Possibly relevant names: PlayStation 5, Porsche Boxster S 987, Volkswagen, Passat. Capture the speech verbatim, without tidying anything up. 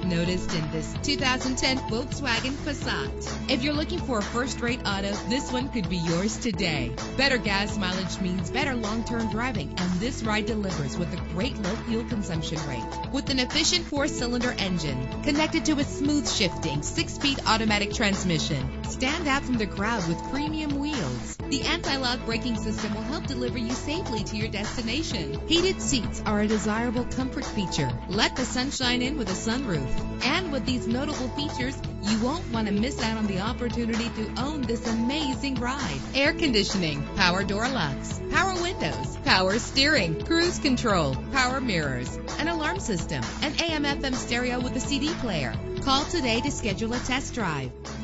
get noticed in this two thousand ten Volkswagen Passat. If you're looking for a first-rate auto, this one could be yours today. Better gas mileage means better long-term driving, and this ride delivers with a great low fuel consumption rate. With an efficient four-cylinder engine connected to a smooth-shifting six-speed automatic transmission, stand out from the crowd with premium wheels. The anti-lock braking system will help deliver you safely to your destination. Heated seats are a desirable comfort feature. Let the sunshine in with a sunroof. And with these notable features, you won't want to miss out on the opportunity to own this amazing ride. Air conditioning, power door locks, power windows, power steering, cruise control, power mirrors, an alarm system, an A M F M stereo with a C D player. Call today to schedule a test drive.